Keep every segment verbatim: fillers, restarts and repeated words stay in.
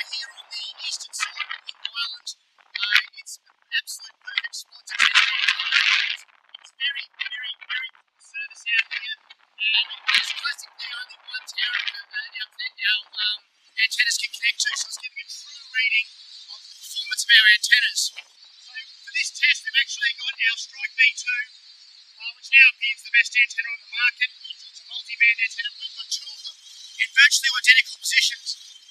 uh, here on the eastern side of the island. Uh, it's an absolute perfect spot to take on. It's very, very, very cool service out here. And it's classically only one tower that uh, our, our um, antennas can connect to, so it's giving a true reading of the performance of our antennas. So for this test, we've actually got our Strike B two, uh, which now appears the best antenna on the market. It's a multi-band antenna. We've got two of them in virtually identical positions.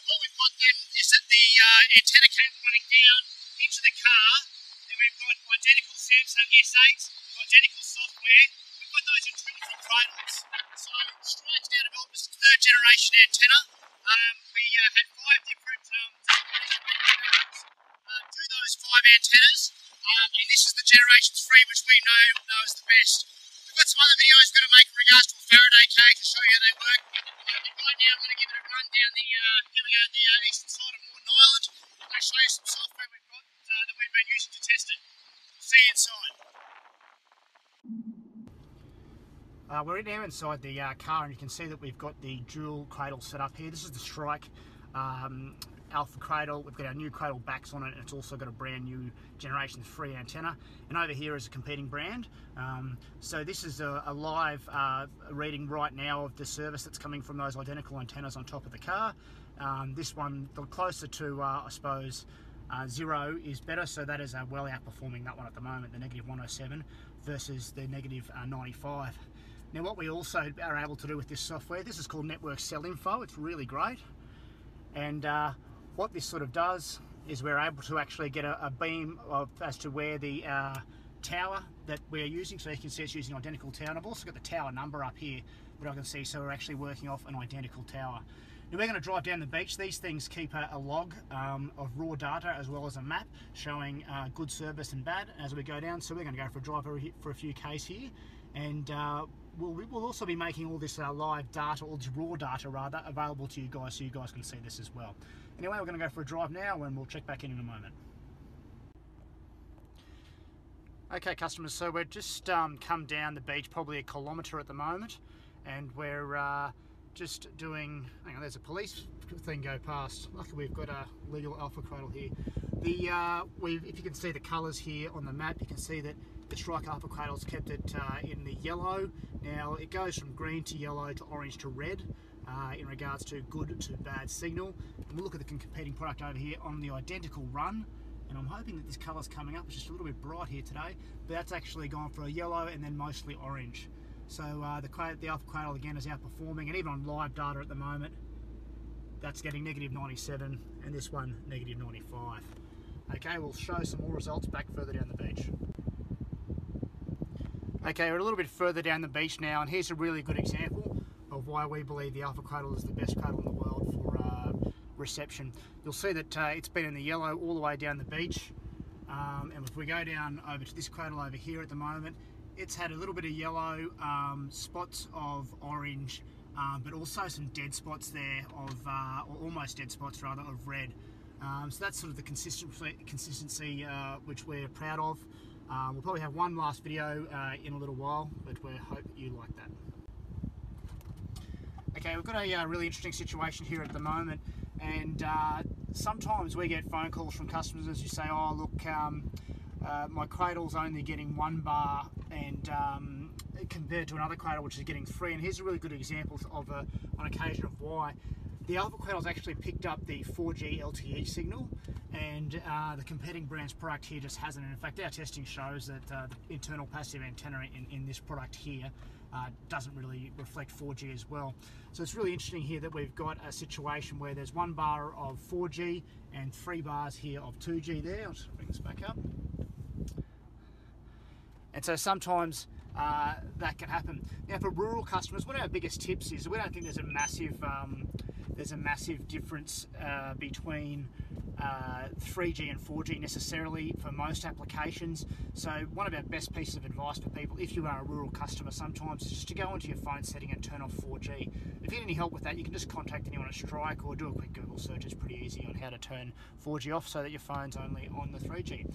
What we've got then is that the uh, antenna cable running down into the car, and we've got identical Samsung S eight, identical software. We've got those in two different cradles. So Strike's now developed this third generation antenna. Um, we uh, had five different um, uh, do those five antennas, um, and this is the generation three, which we know knows the best. We've got some other videos we're going to make in regards to a Faraday cage to show you how they work. Right now I'm going to give it a run down the, uh, here we go, the uh, eastern side of Moreland Island. I'm going to show you some software we've got uh, that we've been using to test it. We'll see you inside. Uh, we're now inside the uh, car, and you can see that we've got the dual cradle set up here. This is the Strike um, Alpha cradle. We've got our new cradle backs on it, and it's also got a brand new generation three antenna. And over here is a competing brand. Um, so this is a, a live uh, reading right now of the service that's coming from those identical antennas on top of the car. Um, this one, the closer to, uh, I suppose, Uh, zero is better, so that is uh, well outperforming that one at the moment, the negative one oh seven versus the negative uh, ninety-five. Now what we also are able to do with this software, this is called Network Cell Info, it's really great. And uh, what this sort of does is we're able to actually get a, a beam of, as to where the uh, tower that we're using, so you can see it's using identical tower. And I've also got the tower number up here that I can see, so we're actually working off an identical tower. Now we're going to drive down the beach. These things keep a, a log um, of raw data as well as a map showing uh, good service and bad as we go down. So we're going to go for a drive for a few k's here, and uh, we'll, we'll also be making all this uh, live data, all this raw data rather, available to you guys so you guys can see this as well. Anyway, we're going to go for a drive now, and we'll check back in in a moment. Okay customers, so we've just um, come down the beach probably a kilometre at the moment, and we're uh, just doing, hang on, there's a police thing go past. Luckily we've got a legal alpha cradle here. The uh, we've, if you can see the colours here on the map, you can see that the Strike Alpha cradle's kept it uh, in the yellow. Now it goes from green to yellow to orange to red uh, in regards to good to bad signal. And we'll look at the competing product over here on the identical run. And I'm hoping that this colour's coming up. It's just a little bit bright here today, but that's actually gone for a yellow and then mostly orange. So uh, the, the Alpha Cradle again is outperforming, and even on live data at the moment, that's getting negative ninety-seven, and this one negative ninety-five. Okay, we'll show some more results back further down the beach. Okay, we're a little bit further down the beach now, and here's a really good example of why we believe the Alpha Cradle is the best cradle in the world for uh, reception. You'll see that uh, it's been in the yellow all the way down the beach, um, and if we go down over to this cradle over here at the moment, it's had a little bit of yellow, um, spots of orange, um, but also some dead spots there of, uh, or almost dead spots rather, of red. Um, so that's sort of the consistency, consistency uh, which we're proud of. Um, we'll probably have one last video uh, in a little while, but we hope you like that. Okay, we've got a uh, really interesting situation here at the moment, and uh, sometimes we get phone calls from customers who say, oh look, um, Uh, my cradle's only getting one bar, and um, compared to another cradle which is getting three. And here's a really good example of a, on occasion of why the Alpha cradle's actually picked up the four G L T E signal, and uh, the competing brand's product here just hasn't. And in fact, our testing shows that uh, the internal passive antenna in, in this product here uh, doesn't really reflect four G as well. So it's really interesting here that we've got a situation where there's one bar of four G and three bars here of two G there. I'll just bring this back up. And so sometimes uh, that can happen. Now for rural customers, one of our biggest tips is we don't think there's a massive um, there's a massive difference uh, between uh, three G and four G necessarily for most applications. So one of our best pieces of advice for people, if you are a rural customer, sometimes is just to go into your phone setting and turn off four G. If you need any help with that, you can just contact anyone at Strike or do a quick Google search. It's pretty easy on how to turn four G off so that your phone's only on the three G.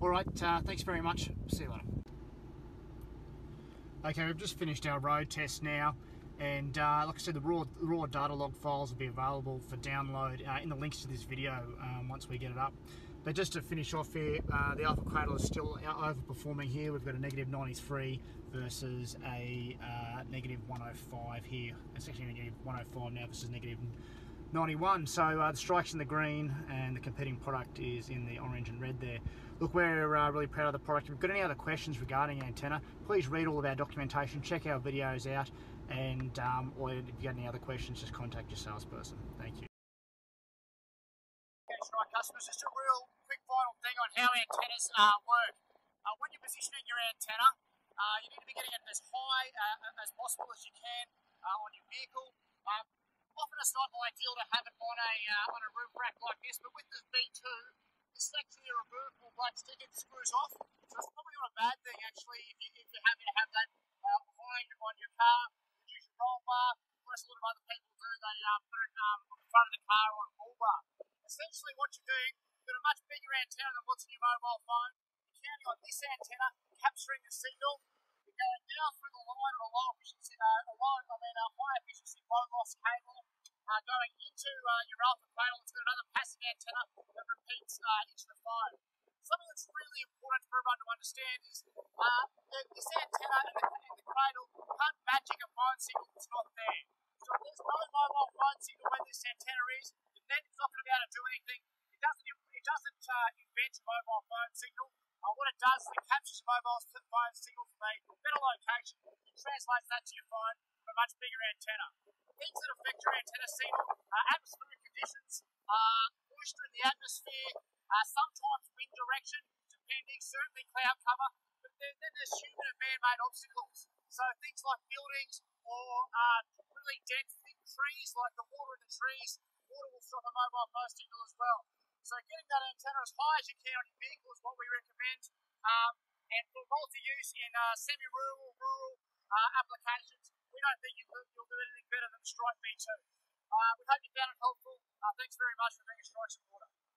All right, uh, thanks very much. See you later. Okay, we've just finished our road test now, And uh, like I said, the raw, raw data log files will be available for download uh, in the links to this video um, once we get it up. But just to finish off here, uh, the Alpha Cradle is still overperforming here. We've got a negative ninety-three versus a uh, negative one oh five here. It's actually negative one oh five now versus negative ninety-one. So uh, the strike's in the green and the competing product is in the orange and red there. Look, we're uh, really proud of the product. If you've got any other questions regarding antenna, please read all of our documentation, check our videos out, and um, or if you've got any other questions, just contact your salesperson. Thank you. Right, customers, just a real quick final thing on how antennas uh, work. Uh, when you're positioning your antenna, uh, you need to be getting it as high uh, as possible as you can uh, on your vehicle. Uh, often it's not ideal to have it on a uh, on a roof rack like this, but with this B two, this is actually a removable black stick. It screws off, so it's probably not a bad thing actually if, you, if you're happy to have that uh, behind on your car. You can use your roll bar. Of course, a lot of other people do. They uh, put it um, on the front of the car or a bull bar. Essentially what you're doing, you've got a much bigger antenna than what's in your mobile phone. You're counting on this antenna capturing the signal. You're going down through the line on a low efficiency, uh, a low, I mean a high efficiency low loss cable, uh, going into uh, your alpha cradle. It's got another passive antenna that repeats uh, into the phone. Something that's really important for everyone to understand is uh, that this antenna and the, and the cradle can't magic a phone signal that's not there. So if there's no mobile phone signal where this antenna is, then it's not going to be able to do anything. It doesn't, it doesn't uh, invent a mobile phone signal. Uh, what it does is it captures a mobile phone signal from a better location and translates that to your phone for a much bigger antenna. Things that affect your antenna signal are atmospheric conditions, uh, moisture in the atmosphere, uh, sometimes wind direction, depending, certainly cloud cover, but then, then there's human and man-made obstacles. So things like buildings or uh, really dense thick trees, like the water in the trees. Water will stop a mobile phone signal as well. So getting that antenna as high as you can on your vehicle is what we recommend. Um, and for multi-use in uh, semi-rural, rural uh, applications, we don't think you'll, you'll do anything better than Strike B two. Uh, we hope you found it helpful. Uh, thanks very much for being a Strike supporter.